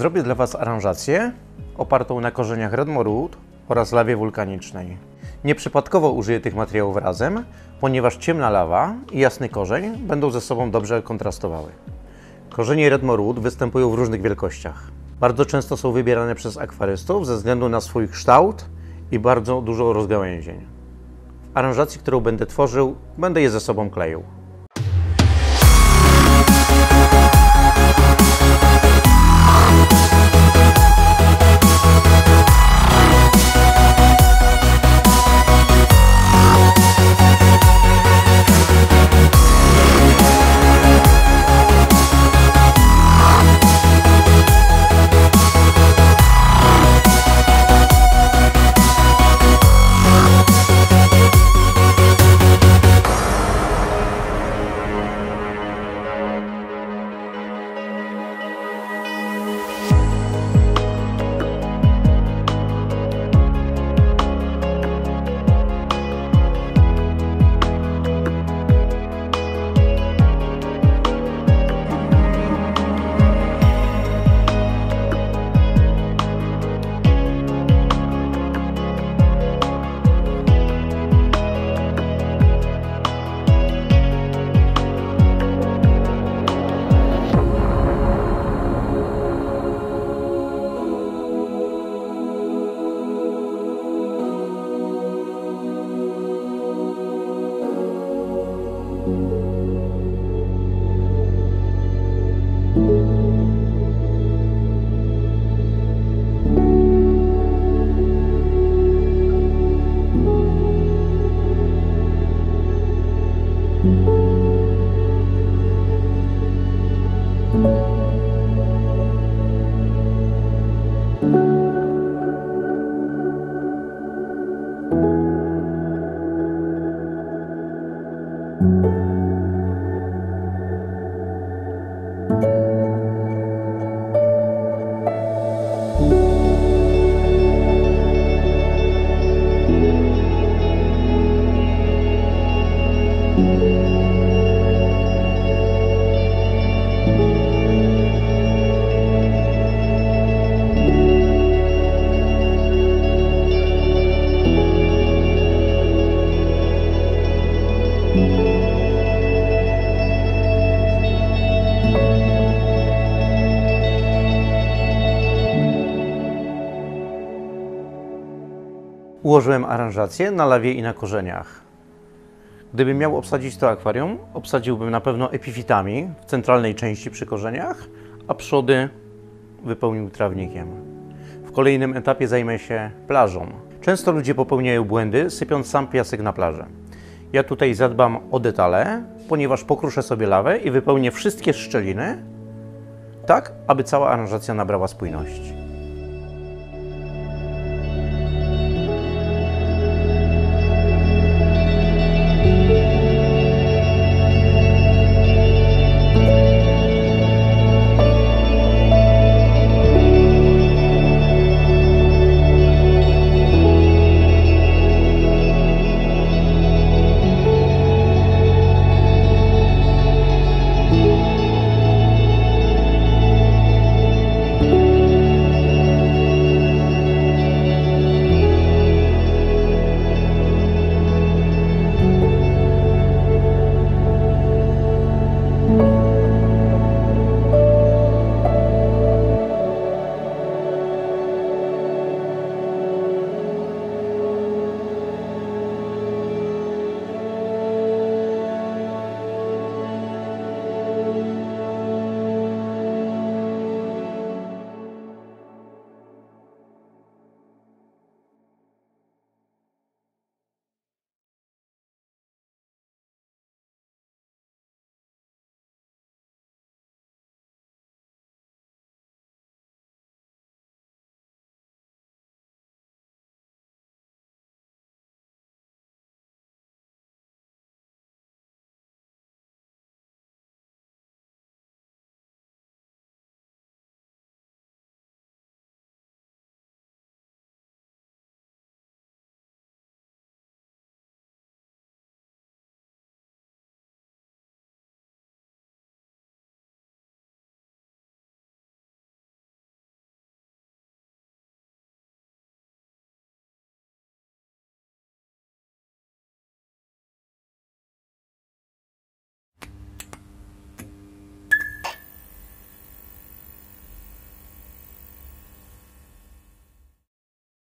Zrobię dla Was aranżację opartą na korzeniach Red Moor Wood oraz lawie wulkanicznej. Nieprzypadkowo użyję tych materiałów razem, ponieważ ciemna lawa i jasny korzeń będą ze sobą dobrze kontrastowały. Korzenie Red Moor Wood występują w różnych wielkościach. Bardzo często są wybierane przez akwarystów ze względu na swój kształt i bardzo dużo rozgałęzień. W aranżacji, którą będę tworzył, będę je ze sobą kleił. Ułożyłem aranżację na lawie i na korzeniach. Gdybym miał obsadzić to akwarium, obsadziłbym na pewno epifitami w centralnej części przy korzeniach, a przody wypełnił trawnikiem. W kolejnym etapie zajmę się plażą. Często ludzie popełniają błędy, sypiąc sam piasek na plażę. Ja tutaj zadbam o detale, ponieważ pokruszę sobie lawę i wypełnię wszystkie szczeliny, tak aby cała aranżacja nabrała spójności.